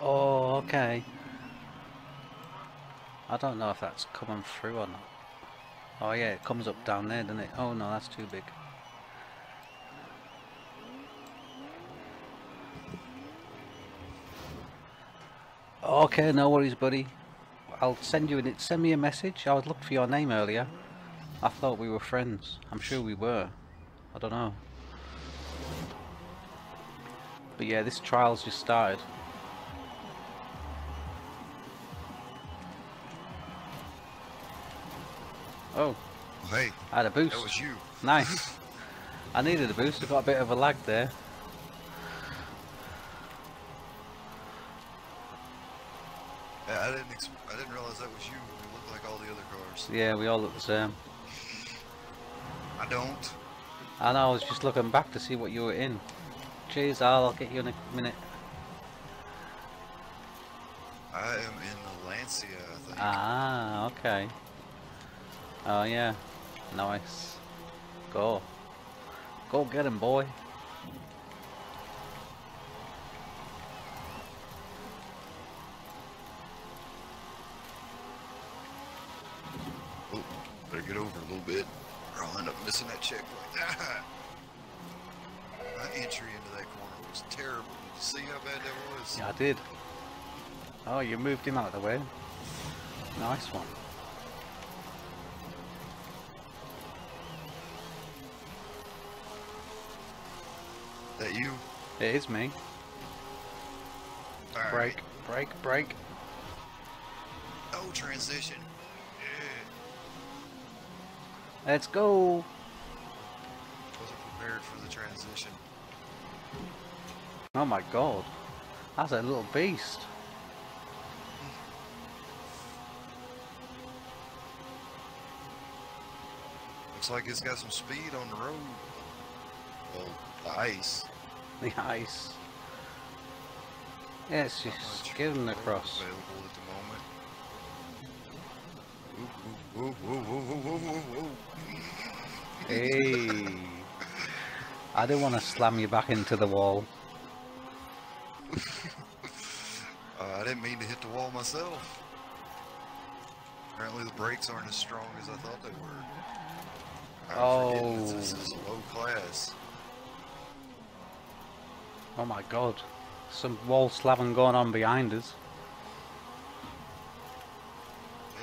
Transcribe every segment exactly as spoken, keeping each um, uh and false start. Oh, okay. I don't know if that's coming through or not. Oh yeah, it comes up down there, doesn't it? Oh no, that's too big. Okay, no worries, buddy. I'll send you an, send me a message. I was looking for your name earlier. I thought we were friends. I'm sure we were. I don't know. But yeah, this trial's just started. Oh, hey! I had a boost. That was you. Nice. I needed a boost. I got a bit of a lag there. Yeah, I didn't. Ex I didn't realize that was you. We looked like all the other cars. Yeah, we all look the same. I don't. I know. I was just looking back to see what you were in. Cheers, Al. I'll get you in a minute. I am in the Lancia, I think. Ah, okay. Oh yeah, nice. Go, go get him, boy. Oh, better get over a little bit, or I'll end up missing that checkpoint. My entry into that corner was terrible. Did you see how bad that was? Yeah, I did. Oh, you moved him out of the way. Nice one. That you? It is me. All break, right. break, break. Oh, transition. Yeah. Let's go. Wasn't prepared for the transition. Oh my god. That's a little beast. Looks like it's got some speed on the road. Well, the ice. The ice. Yes, yeah, just give them the cross. Hey! I didn't want to slam you back into the wall. uh, I didn't mean to hit the wall myself. Apparently the brakes aren't as strong as I thought they were. I'm oh. This is low class. Oh my god, some wall slamming going on behind us.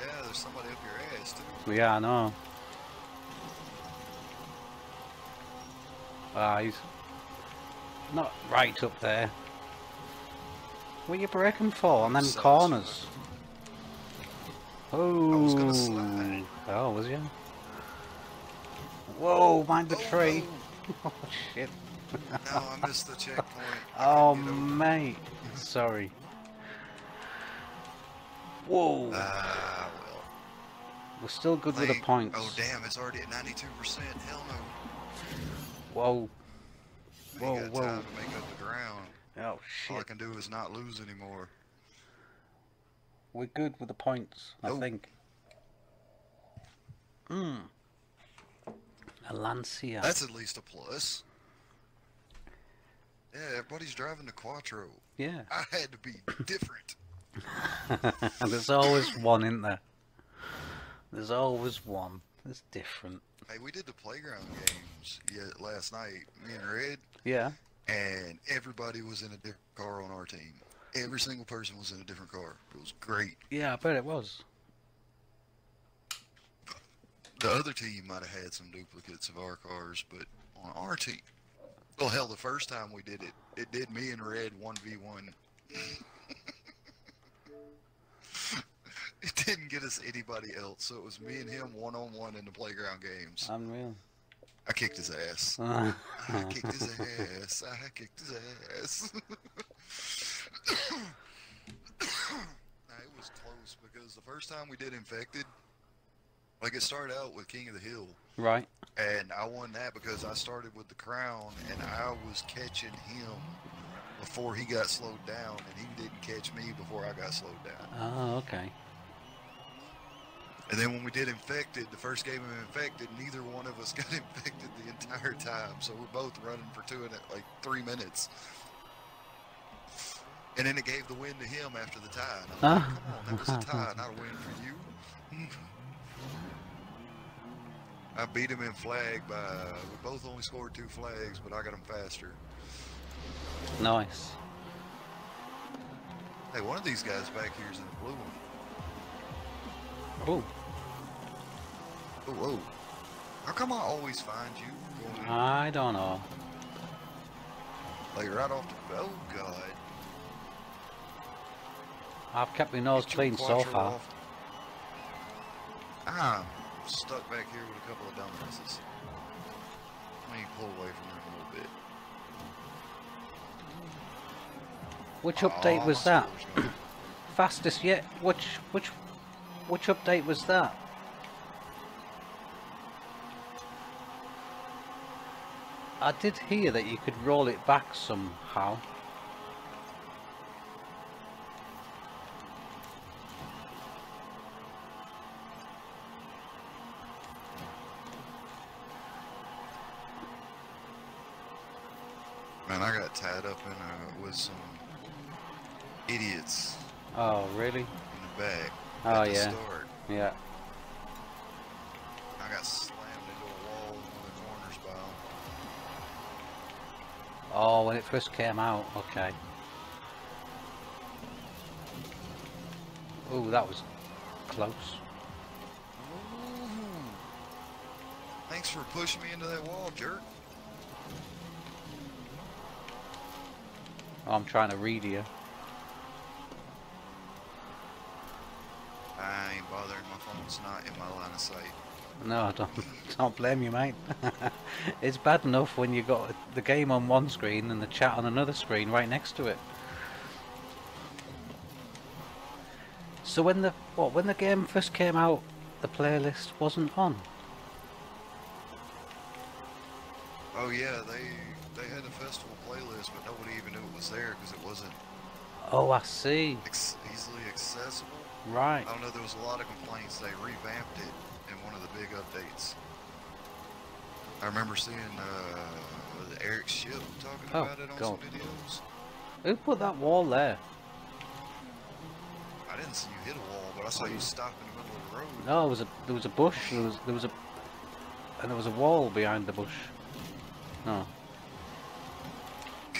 Yeah, there's somebody up your ass too. Yeah, I know. Ah, he's not right up there. What are you breaking for on them so corners? Oh, I was gonna slide. Oh, was you? Whoa, mind the oh, tree. Oh, oh shit. No, I missed the checkpoint. Oh, mate. Sorry. Whoa. Ah, uh, well. We're still good Link. with the points. Oh, damn. It's already at ninety-two percent. Hell no. Whoa. Whoa, whoa. I ain't got time to make up the ground. Oh, shit. All I can do is not lose anymore. We're good with the points, nope. I think. Hmm. A Lancia. That's at least a plus. Yeah, everybody's driving the Quattro. Yeah. I had to be different. There's always one, isn't there? There's always one that's different. Hey, we did the Playground Games last night, me and Red. Yeah. And everybody was in a different car on our team. Every single person was in a different car. It was great. Yeah, I bet it was. The other team might have had some duplicates of our cars, but on our team... Well, hell, the first time we did it, it did me and Red one v one. It didn't get us anybody else, so it was me and him one-on-one in the Playground Games. Unreal. I kicked his ass. I kicked his ass. I kicked his ass. Nah, it was close, because the first time we did Infected, like, it started out with King of the Hill. Right. And I won that because I started with the crown, and I was catching him before he got slowed down, and he didn't catch me before I got slowed down. Oh, okay. And then when we did Infected, the first game of Infected, neither one of us got infected the entire time, so we're both running for two and like three minutes. And then it gave the win to him after the tie. And I'm like, come on, that was a tie, not a win for you. I beat him in flag by, we both only scored two flags, but I got him faster. Nice. Hey, one of these guys back here is in the blue one. Oh. Oh, whoa. How come I always find you going in? I don't know. Like right off the, oh God. I've kept my nose clean so far. Off. I'm stuck back here with a couple of dumbasses. Let me pull away from them a little bit. Which update oh, was that? Fastest yet? Which which which update was that? I did hear that you could roll it back somehow. Man, I got tied up in a, with some idiots. Oh, really? In the back. Oh, at the yeah. Start. Yeah. I got slammed into a wall with corners by them. Oh, when it first came out, okay. Ooh, that was close. Ooh. Thanks for pushing me into that wall, jerk. Oh, I'm trying to read you. I ain't bothering, my phone's not in my line of sight. No, don't, don't blame you, mate. It's bad enough when you got the game on one screen and the chat on another screen right next to it. So when the what when the game first came out, the playlist wasn't on. Oh yeah, they. They had a festival playlist, but nobody even knew it was there because it wasn't. Oh, I see. Ex easily accessible. Right. I don't know. There was a lot of complaints. They revamped it in one of the big updates. I remember seeing uh, Eric Schiff talking oh, about it on God. some videos. Who put that wall there? I didn't see you hit a wall, but I saw you stop in the middle of the road. No, it was a, there was a bush. There was there was a and there was a wall behind the bush. No.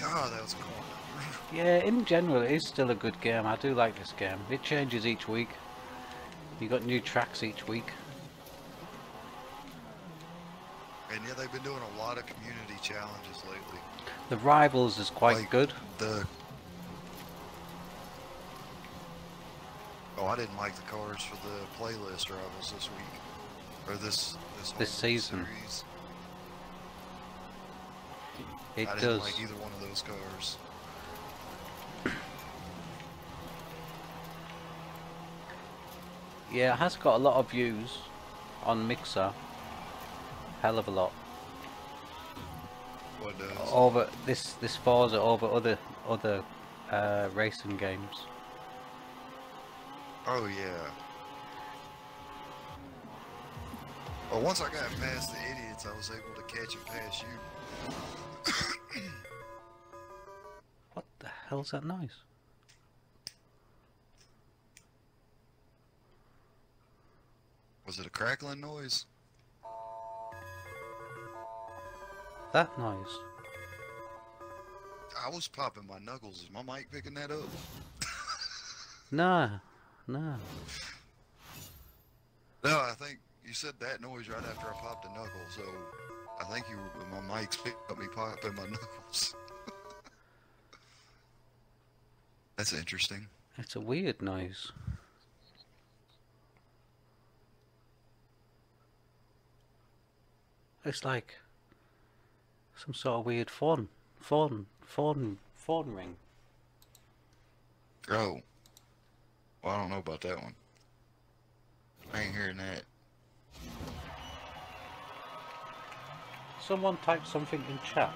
God, that was a corner. Yeah, in general, it is still a good game. I do like this game. It changes each week. You got new tracks each week. And yeah, they've been doing a lot of community challenges lately. The Rivals is quite like good. The oh, I didn't like the cards for the playlist Rivals this week, or this this, this season. Series. It I does. didn't like either one of those cars. Yeah, it has got a lot of views on Mixer. Hell of a lot. What does? Over this this Forza over other other uh, racing games. Oh yeah. Well, once I got past the idiots, I was able to catch and pass you. What the hell's that noise? Was it a crackling noise? That noise. I was popping my knuckles. Is my mic picking that up? Nah, nah. No, I think you said that noise right after I popped a knuckle, so I think you, my mic's picked up me popping my knuckles. That's interesting. That's a weird noise. It's like some sort of weird phone, phone, phone, phone ring. Oh. Well, I don't know about that one. I ain't hearing that. Someone typed something in chat.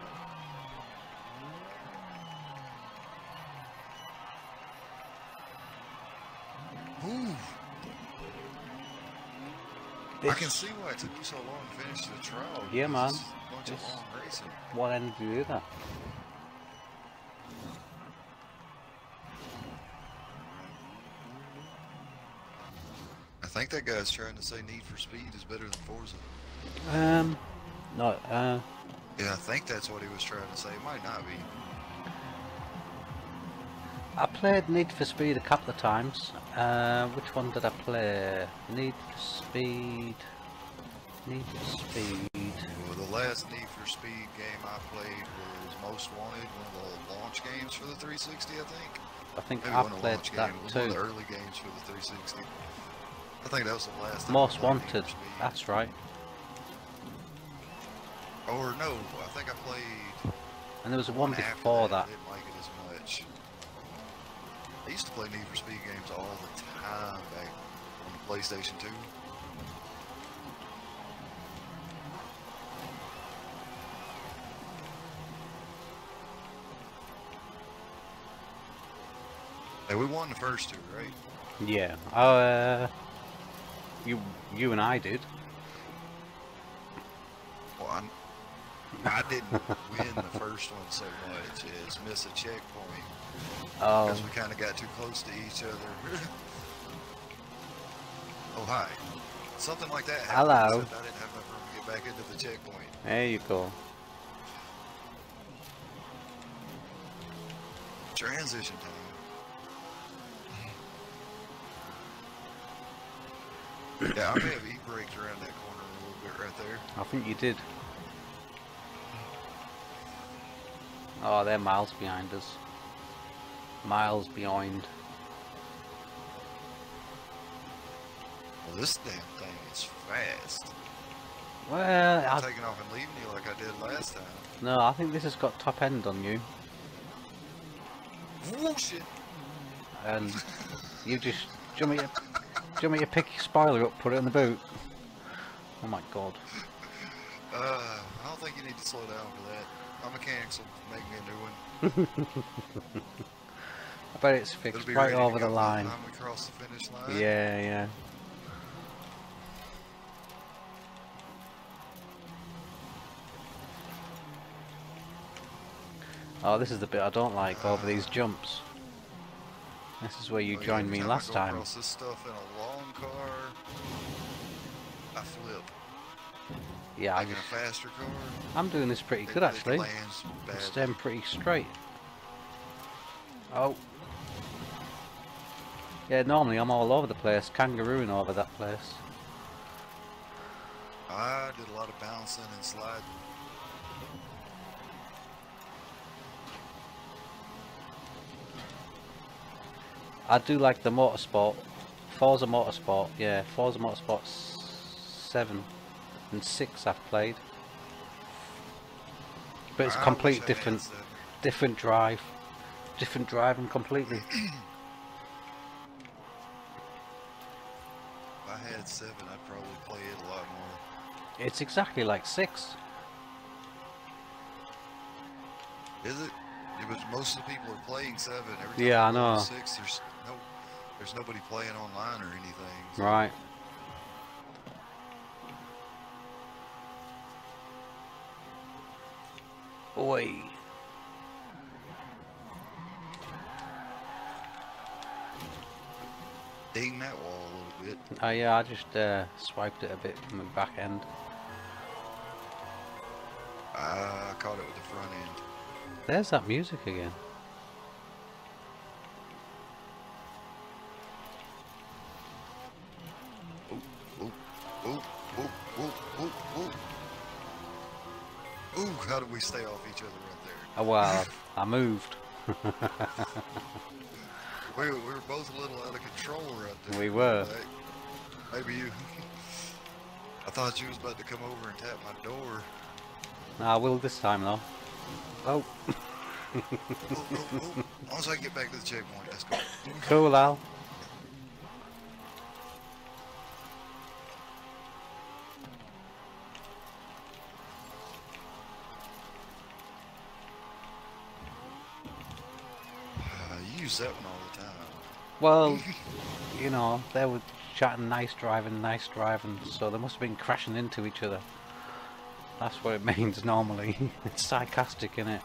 Ooh. This I can see why it took you so long to finish the trial. Yeah, man. It's a bunch of long racing. What end do you do that? think that guy's trying to say Need for Speed is better than Forza. Um, no, uh... Yeah, I think that's what he was trying to say. It might not be. I played Need for Speed a couple of times. Uh, which one did I play? Need for Speed... Need for Speed... Well, the last Need for Speed game I played was Most Wanted, one of the launch games for the three sixty, I think. I think Maybe I played that game. too. One of the early games for the three sixty. I think that was the last. Most Wanted. That's right. Or no, I think I played. And there was one, one before that. that. I didn't like it as much. I used to play Need for Speed games all the time back on the PlayStation two. Hey, we won the first two, right? Yeah. Uh, you, you and I did. Well, I'm, I didn't win the first one so much as miss a checkpoint because um, we kind of got too close to each other. Oh hi, something like that. Happened, hello. Except I didn't have enough room to get back into the checkpoint. There you go. Transition time. Yeah, I may have e-braked around that corner a little bit right there. I think you did. Oh, they're miles behind us. Miles behind. Well, this damn thing is fast. Well, I'm taking off and leaving you like I did last time. No, I think this has got top end on you. Oh shit! And you just jump me up. Do you want me to pick your spoiler up, put it in the boot? Oh my god. Uh, I don't think you need to slow down for that. My mechanics will make me a new one. I bet it's fixed right over the line. Time we cross the finish line. Yeah, yeah. Oh, this is the bit I don't like, uh, over these jumps. This is where you oh, joined yeah, me last I go time. Across this stuff in a long car, I flip. Yeah, like I just, in a faster car. I'm doing this pretty it, good actually. I'm staying pretty straight. Oh. Yeah, normally I'm all over the place, kangarooing over that place. I did a lot of bouncing and sliding. I do like the motorsport, Forza Motorsport, yeah, Forza Motorsport seven and six I've played, but it's complete different, different drive, different driving completely. If I had seven, I'd probably play it a lot more. It's exactly like six. Is it? But most of the people are playing seven. Every time yeah, I know. Six, there's no, there's nobody playing online or anything. So. Right. Oi. Ding that wall a little bit. Oh yeah, I just uh, swiped it a bit from the back end. I caught it with the front end. There's that music again. Ooh, ooh, ooh, ooh, ooh, ooh, ooh. Ooh, how did we stay off each other right there? Oh, wow, I moved. we, we were both a little out of control right there. We were. Like, maybe you... I thought you was about to come over and tap my door. No, I will this time, though. Oh. oh, oh, oh. Once I get back to the checkpoint, that's cool. Cool, Al. You use that one all the time. Well, you know, they were chatting nice driving, nice driving, so they must have been crashing into each other. That's what it means normally. It's sarcastic, isn't it?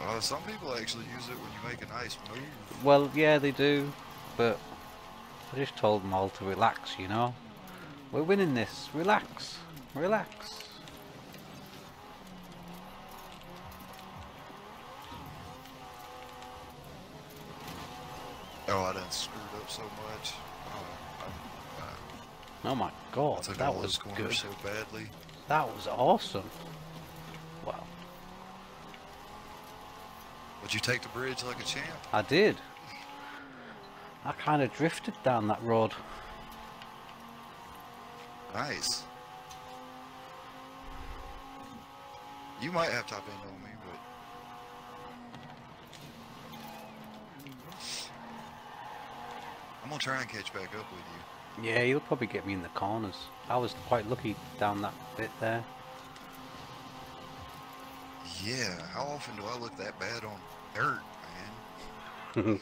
Uh, some people actually use it when you make a nice move. Well, yeah, they do, but I just told them all to relax, you know. We're winning this. Relax. Relax. Oh, I done screwed up so much. Oh, I, I, oh my god, that was good. So badly. That was awesome. Wow. Would you take the bridge like a champ? I did. I kind of drifted down that road. Nice. You might have top end on me, but... I'm going to try and catch back up with you. Yeah, you'll probably get me in the corners. I was quite lucky down that bit there. Yeah, how often do I look that bad on dirt, man?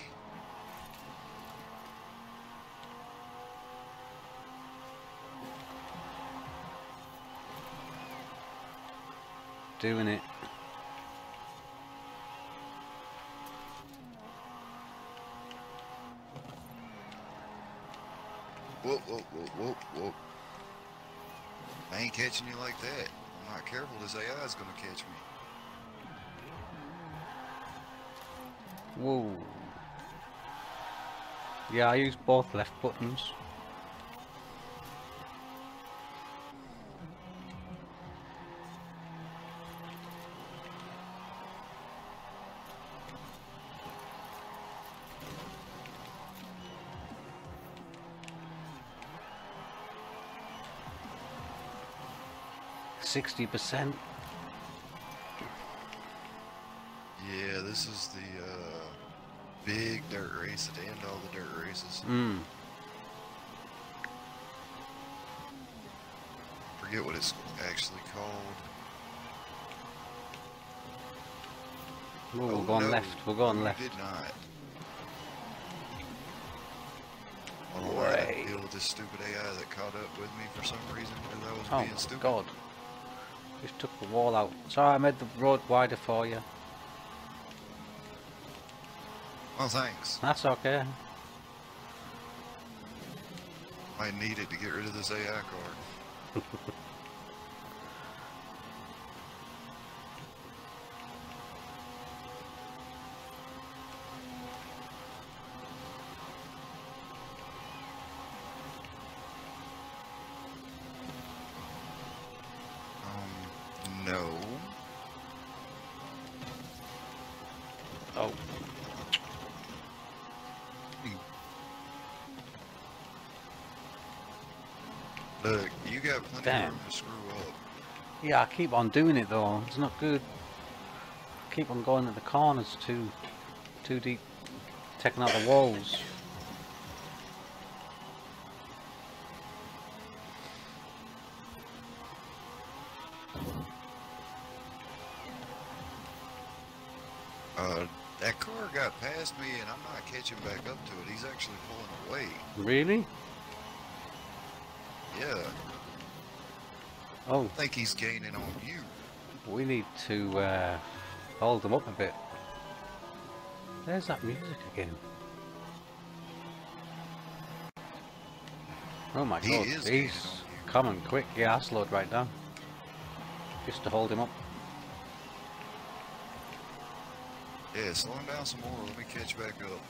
Doing it. Whoa, whoa, whoa, whoa, whoa. I ain't catching you like that. I'm not careful, this A I is gonna catch me. Whoa. Yeah, I use both left buttons. Sixty percent. Yeah, this is the uh, big dirt race at the end of all the dirt races. Mm. Forget what it's actually called. Ooh, oh, we're going no, left. We're going we left. Did not. I don't know why I had to deal with this stupid A I that caught up with me for some reason because I was oh, being stupid. God. Just took the wall out. Sorry, I made the road wider for you. Well, thanks. That's okay. I need it to get rid of this A I card. Look, you got plenty Damn. of room to screw up. Yeah, I keep on doing it though. It's not good. I keep on going to the corners too, too deep, taking out the walls. Uh, that car got past me, and I'm not catching back up to it. He's actually pulling away. Really? Yeah. Oh. I think he's gaining on you. We need to uh, hold him up a bit. There's that music again. Oh my he god, he's coming quick. Yeah, I slowed right down. Just to hold him up. Yeah, slow him down some more. Let me catch back up.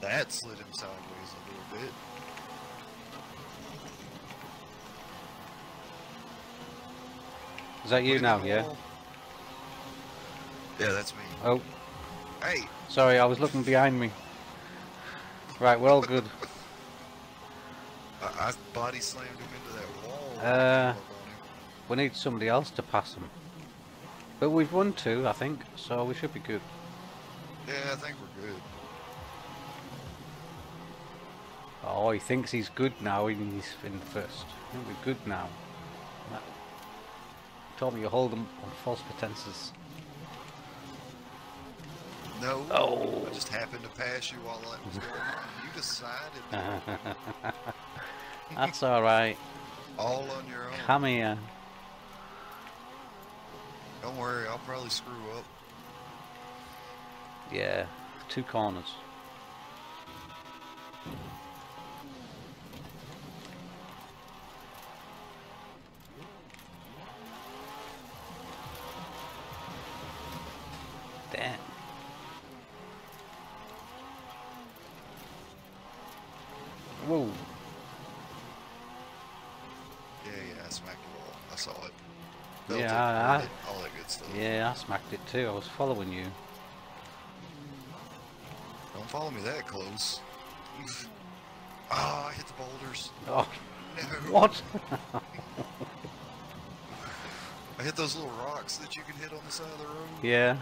That slid him sideways a little bit. Is that you now, yeah? Yeah, that's me. Oh. Hey! Sorry, I was looking behind me. Right, we're all good. I, I body slammed him into that wall. Uh, we need somebody else to pass him. But we've won two, I think, so we should be good. Yeah, I think we're good. Oh, he thinks he's good now, he's in first. We're good now. Told me you hold them on false pretenses. No, oh. I just happened to pass you while that was going on. You decided. That's all right. All on your own. Come here. Don't worry, I'll probably screw up. Yeah, two corners. Damn. Whoa. Yeah, yeah, I smacked it all. I saw it. Built yeah, it, I, it, all that good stuff. Yeah, I smacked it too. I was following you. Don't follow me that close. Ah, oh, I hit the boulders. Oh, no. What? I hit those little rocks that you can hit on the side of the road. Yeah.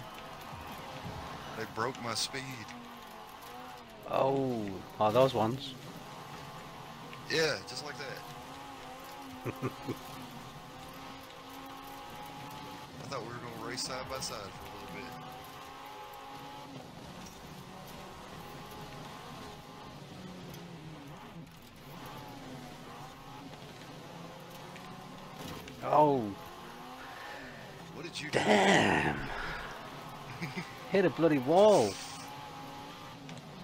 They broke my speed. Oh, oh, those ones. Yeah, just like that. I thought we were going to race side by side for a little bit. Oh. What did you do? Damn. Hit a bloody wall.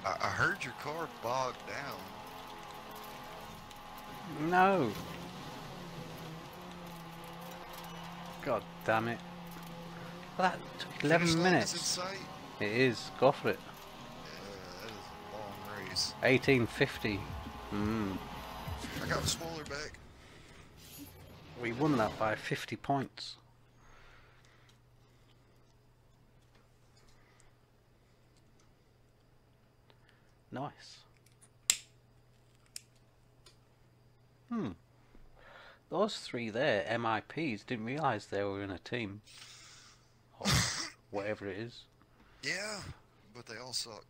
I, I heard your car bogged down. No. God damn it. Well, that took eleven minutes. It is. Go for it. Yeah, that is a long race. eighteen fifty. Mm. I got the smaller back. We won that by fifty points. Nice. Hmm. Those three there, M I Ps, didn't realise they were in a team. Or whatever it is. Yeah, but they all suck.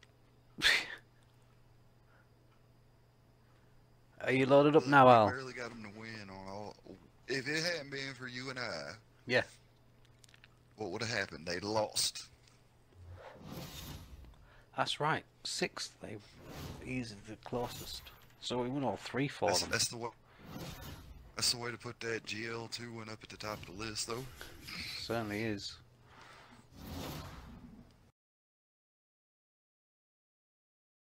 Are you loaded up now, Al? I barely got them to win on all. If it hadn't been for you and I. Yeah. What would have happened? They lost. That's right. Sixth, they easily the closest. So we won all three for that's, them. That's the way. That's the way to put that G L two one up at the top of the list, though. Certainly is.